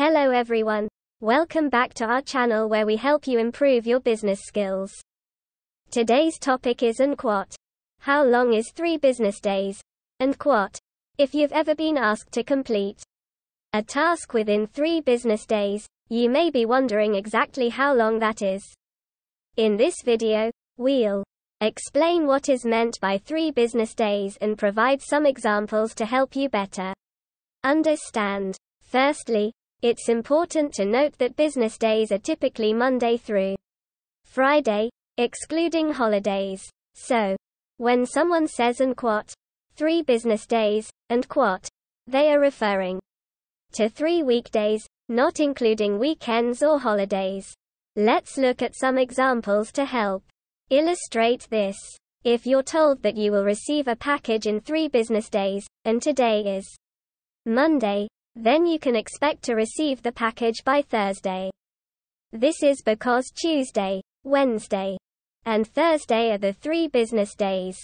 Hello everyone. Welcome back to our channel where we help you improve your business skills. Today's topic is unquot. How long is 3 business days? Unquot. If you've ever been asked to complete a task within 3 business days, you may be wondering exactly how long that is. In this video, we'll explain what is meant by 3 business days and provide some examples to help you better understand. Firstly, it's important to note that business days are typically Monday through Friday, excluding holidays. So, when someone says unquot, 3 business days, unquot, they are referring to 3 weekdays, not including weekends or holidays. Let's look at some examples to help illustrate this. If you're told that you will receive a package in 3 business days, and today is Monday, then you can expect to receive the package by Thursday. This is because Tuesday, Wednesday, and Thursday are the 3 business days.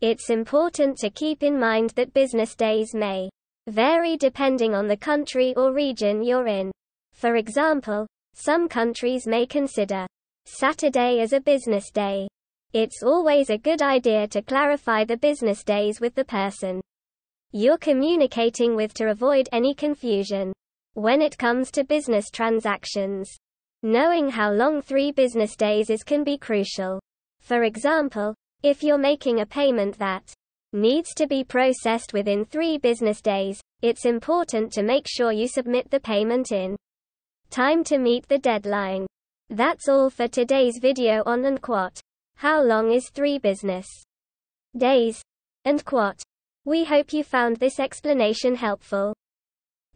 It's important to keep in mind that business days may vary depending on the country or region you're in. For example, some countries may consider Saturday as a business day. It's always a good idea to clarify the business days with the person you're communicating with to avoid any confusion. When it comes to business transactions, knowing how long 3 business days is can be crucial. For example, if you're making a payment that needs to be processed within 3 business days, it's important to make sure you submit the payment in time to meet the deadline. That's all for today's video on unquot. How long is 3 business days? Unquot. We hope you found this explanation helpful.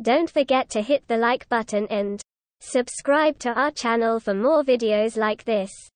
Don't forget to hit the like button and subscribe to our channel for more videos like this.